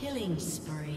Killing spree.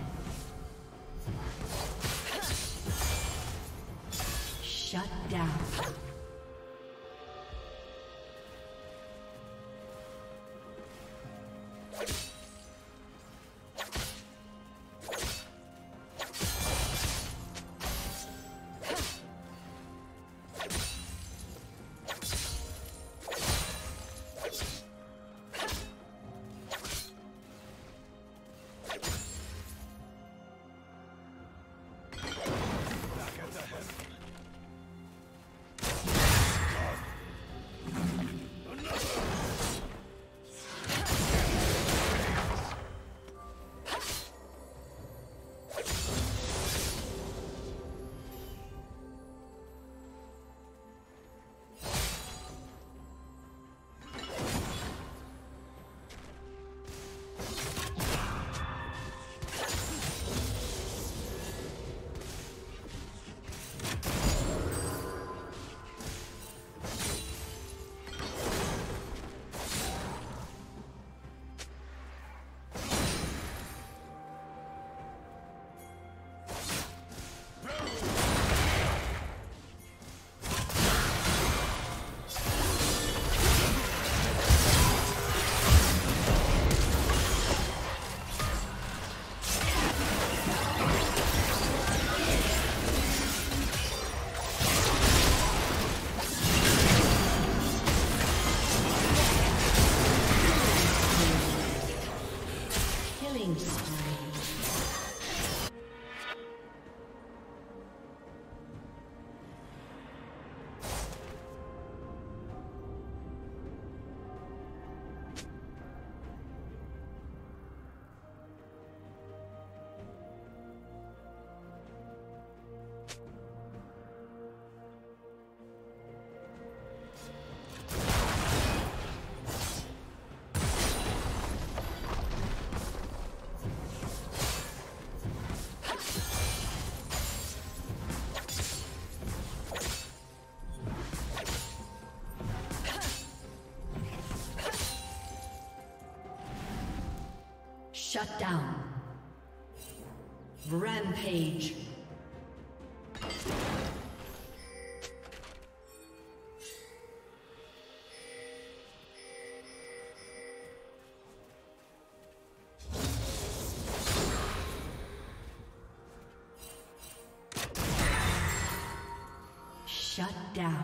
Shut down. Shut down. Rampage. Shut down.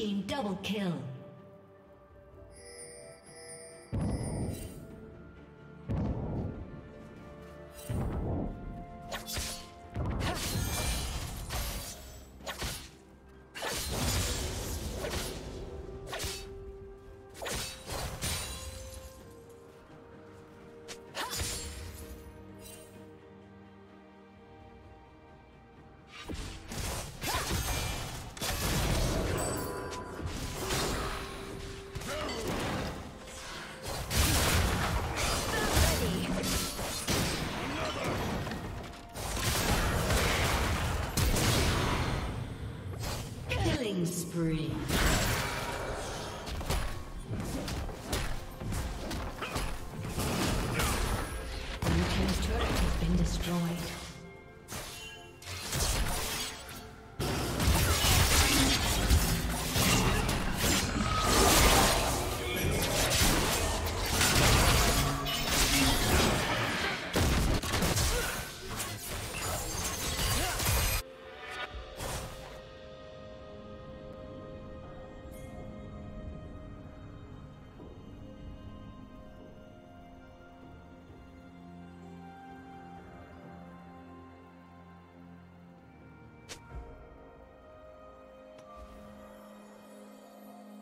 team double kill. Spree. Blue team's turret has been destroyed.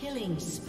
Killing spree.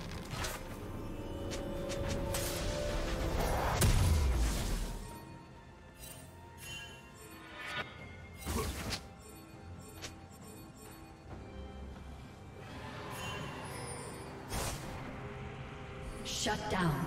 Shut down.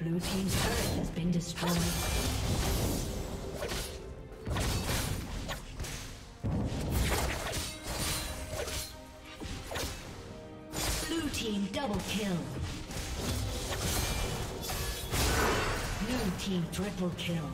Blue team's turret has been destroyed. Blue team double kill. Blue team triple kill.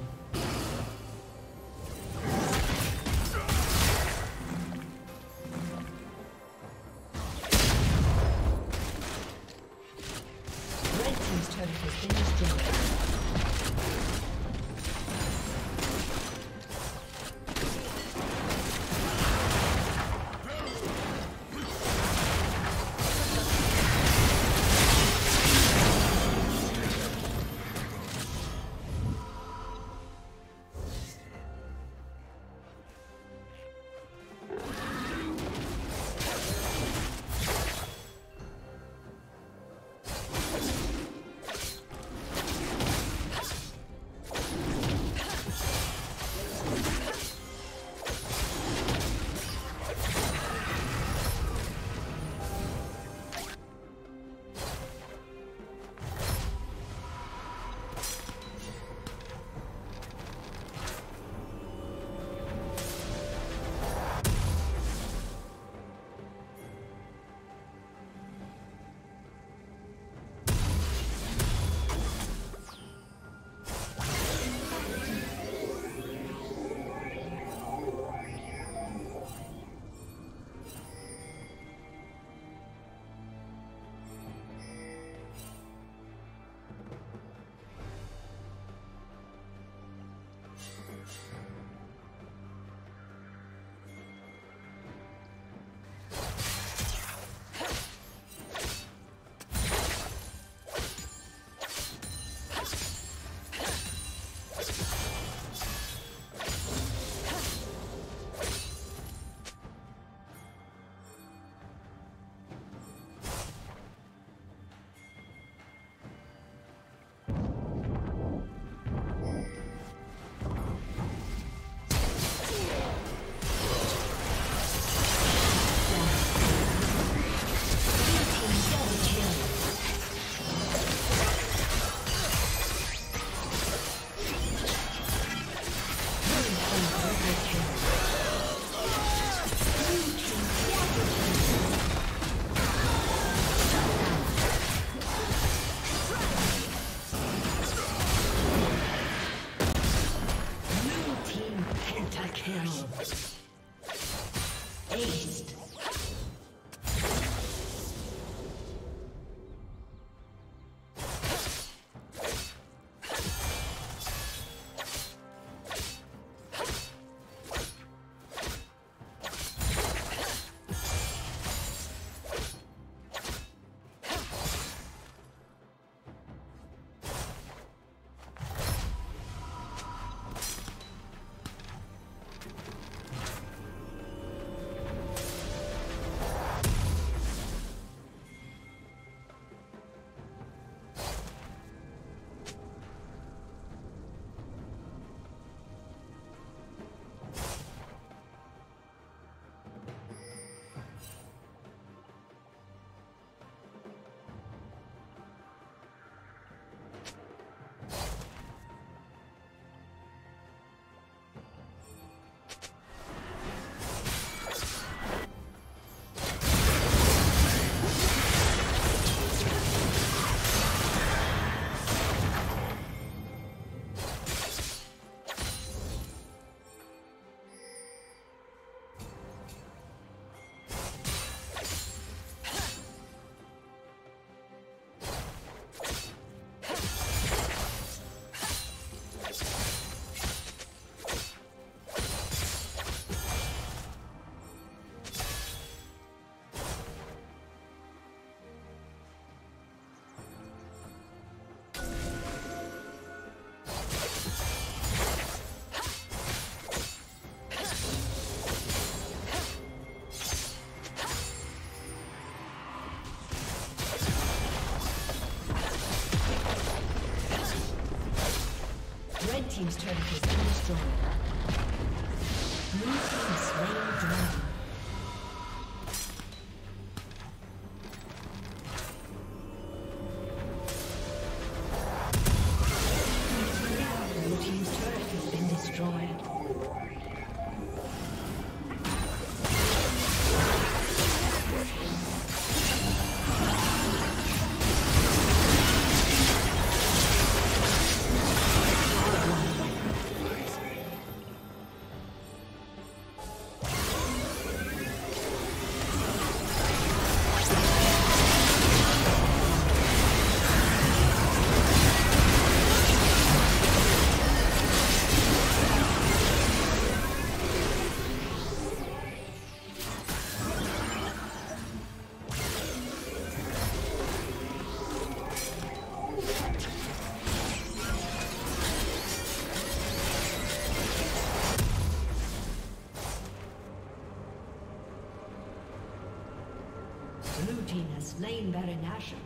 turret has been destroyed. Blue team slain dragon. Slain Baron Asher.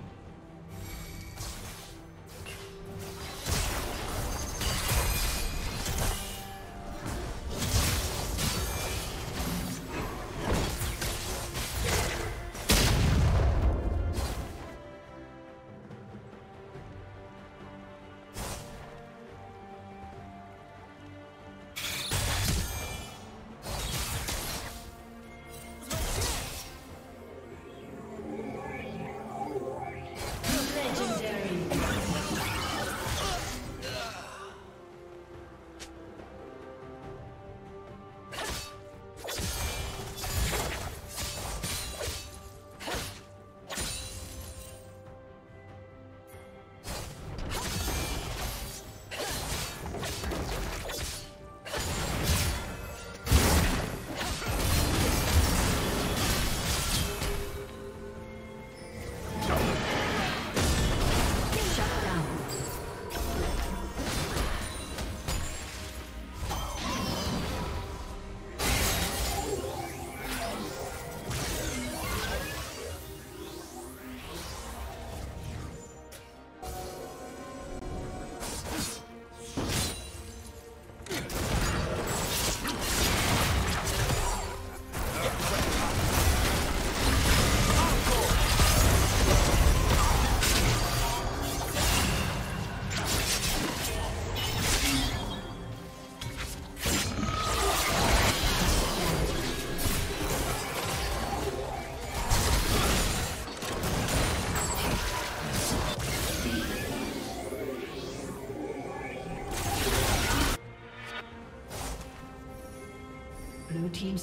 Blue team's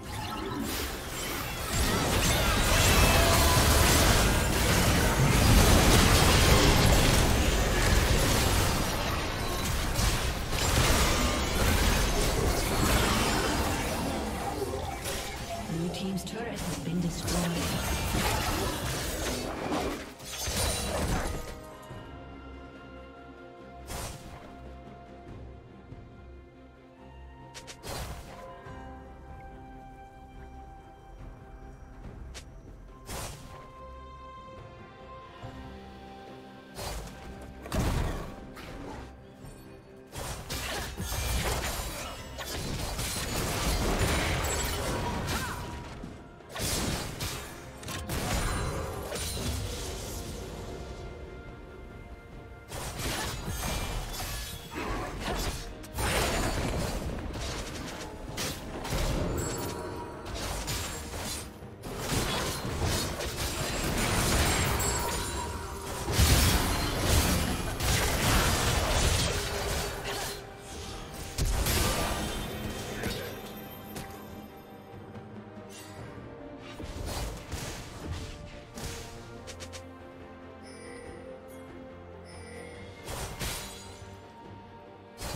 Blue team's turret has been destroyed.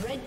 Red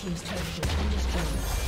Team's turret has been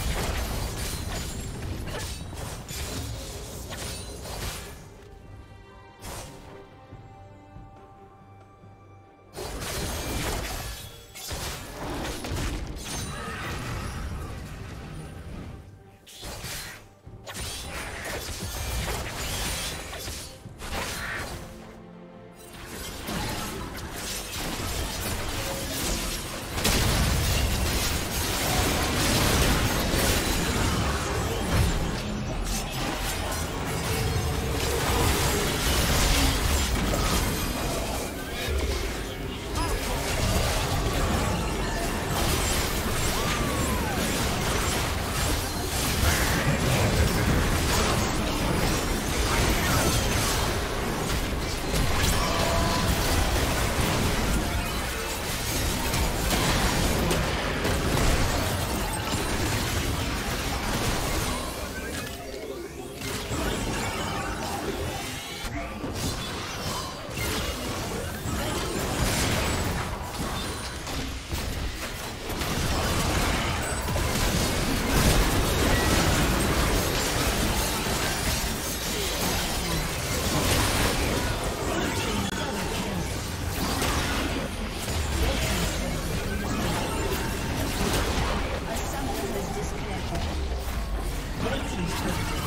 Thank you.